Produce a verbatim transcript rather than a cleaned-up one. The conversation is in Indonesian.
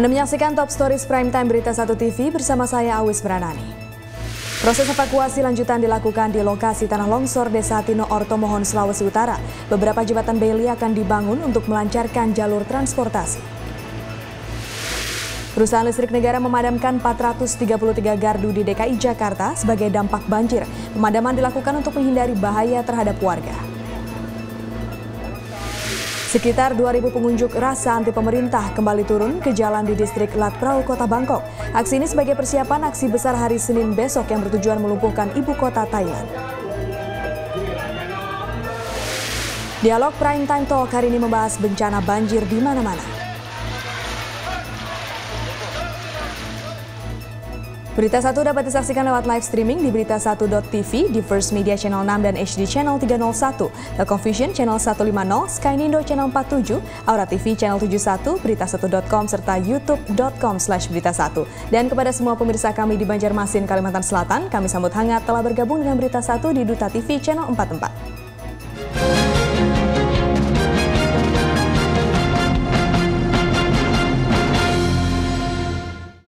Anda menyaksikan Top Stories Primetime Berita Satu T V bersama saya Awis Peranani. Proses evakuasi lanjutan dilakukan di lokasi tanah longsor Desa Tino Ortomohon, Sulawesi Utara. Beberapa jembatan beli akan dibangun untuk melancarkan jalur transportasi. Perusahaan listrik negara memadamkan empat ratus tiga puluh tiga gardu di D K I Jakarta sebagai dampak banjir. Pemadaman dilakukan untuk menghindari bahaya terhadap warga. Sekitar dua ribu pengunjuk rasa anti pemerintah kembali turun ke jalan di distrik Lat Phrao, kota Bangkok. Aksi ini sebagai persiapan aksi besar hari Senin besok yang bertujuan melumpuhkan ibu kota Thailand. Dialog Prime Time Talk hari ini membahas bencana banjir di mana-mana. Berita Satu dapat disaksikan lewat live streaming di berita satu titik t v, di First Media Channel enam dan H D Channel tiga nol satu, Telcovision Channel seratus lima puluh, Sky Nindo Channel empat puluh tujuh, Aura T V Channel tujuh puluh satu, berita satu titik com serta youtube titik com slash berita satu. Dan kepada semua pemirsa kami di Banjarmasin, Kalimantan Selatan, kami sambut hangat telah bergabung dengan Berita Satu di Duta T V Channel empat puluh empat.